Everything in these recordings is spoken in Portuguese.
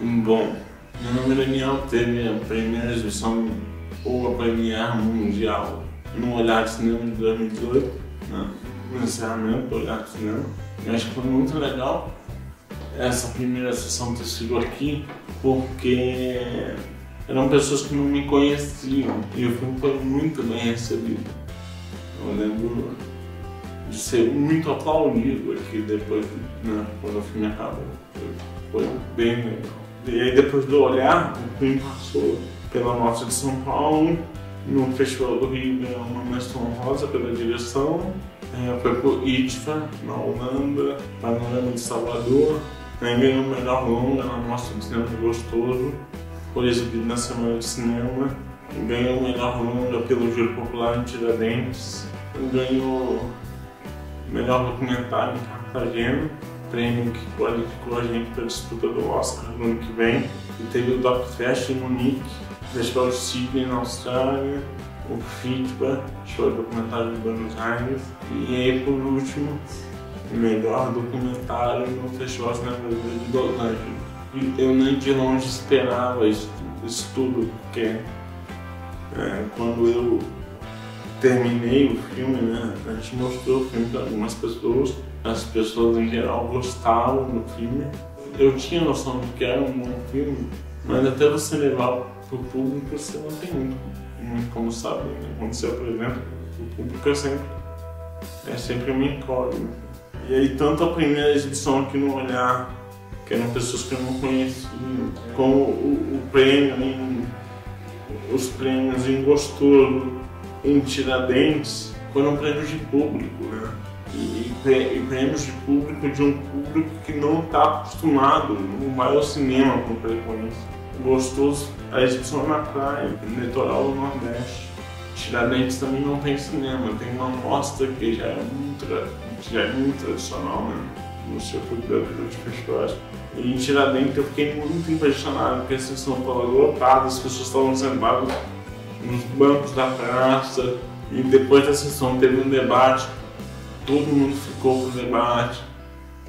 Bom, meu nome é Daniel, teve a primeira exibição ou a premiere mundial no Olhar de Cinema de 2018, né? No encerramento do Olhar de Cinema. Eu acho que foi muito legal essa primeira sessão ter sido aqui, porque eram pessoas que não me conheciam e o filme foi muito bem recebido. Eu lembro de ser muito aplaudido aqui depois, né, quando o filme acabou. Foi bem legal. E aí depois do Olhar, o filme passou pela Mostra de São Paulo, no Festival do Rio ganhou uma menção honrosa pela direção, foi pro Itfa, na Holanda, Panorama de Salvador, ganhou o melhor longa na Mostra de Cinema de Gostoso, foi exibido na Semana de Cinema, ganhou o melhor longa pelo Júri Popular em Tiradentes, ganhou o melhor documentário em Cartagena, prêmio que qualificou a gente para a disputa do Oscar no ano que vem, e teve o DocFest em Munique, o Festival de Sydney na Austrália, o Itfa, show de documentário de Buenos Aires, e aí por último, o melhor documentário no Festival de Cinema de Gostoso. E eu nem de longe esperava isso tudo, porque quando eu terminei o filme, né, a gente mostrou o filme para algumas pessoas, as pessoas em geral gostaram do filme. Eu tinha noção de que era um bom filme, mas até você levar para o público você não tem muito como saber, né? Quando você apresenta o público é sempre uma incógnita. E aí tanto a primeira exibição aqui no Olhar, que eram pessoas que eu não conhecia, como os prêmios em Gostoso, em Tiradentes, foram prêmios de público, né? E prêmios de público de um público que não está acostumado, não vai ao cinema com frequência. Gostoso, a exibição é na praia, no litoral do Nordeste. Tiradentes também não tem cinema, tem uma mostra que já é muito tradicional, né, no circuito de festivais. E em Tiradentes eu fiquei muito impressionado, porque a sessão estava lotada, as pessoas estavam sentadas nos bancos da praça, e depois da sessão teve um debate, todo mundo ficou pro debate.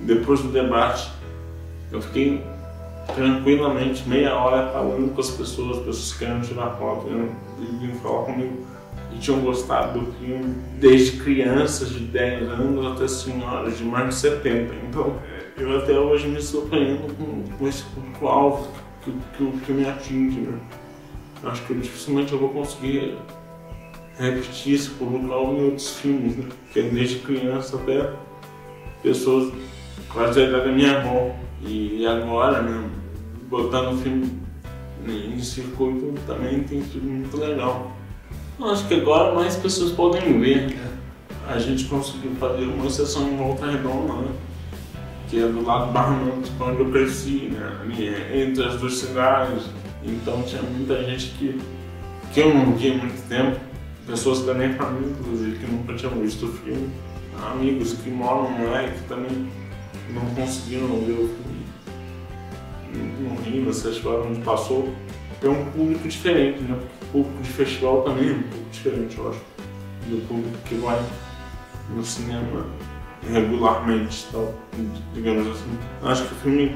Depois do debate, eu fiquei tranquilamente meia hora falando com as pessoas querendo tirar foto, e vinham falar comigo que tinham gostado do filme, desde crianças de 10 anos até senhoras de mais de 70. Então, eu até hoje me surpreendo com esse público-alvo que o filme atinge, né? Acho que dificilmente eu vou conseguir repetir esse público-alvo em outros filmes, né? Porque desde criança até pessoas quase da idade da minha avó. E agora, né, botando o filme em circuito também tem sido muito legal. Eu acho que agora mais pessoas podem ver, né? A gente conseguiu fazer uma sessão em Volta Redonda, né, que é do lado do Barranco, onde eu cresci, né, entre as duas cidades. Então tinha muita gente que eu não via há muito tempo, pessoas da minha família, inclusive, que nunca tinham visto o filme, amigos que moram lá e que também não conseguiram ver o filme no Rio, nessa história onde passou. É um público diferente, né? Porque o público de festival também é um pouco diferente, eu acho, do público que vai no cinema regularmente, tal, digamos assim. Acho que o filme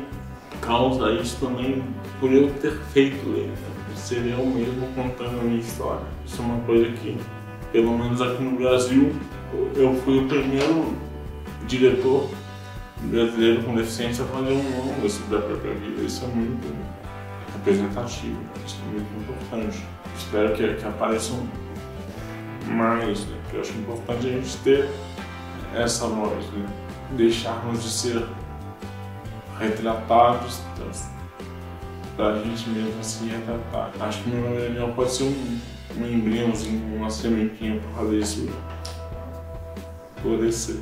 causa isso também por eu ter feito ele, né? Ser eu mesmo contando a minha história. Isso é uma coisa que, pelo menos aqui no Brasil, eu fui o primeiro diretor brasileiro com deficiência a fazer um longa sobre a própria vida. Isso é muito representativo, isso é muito importante. Espero que apareçam mais, né? Porque eu acho importante a gente ter essa voz, né? Deixarmos de ser retratados, da gente mesmo assim retratar. Acho que meu melhor pode ser um embriãozinho, uma sementinha para fazer isso florescer.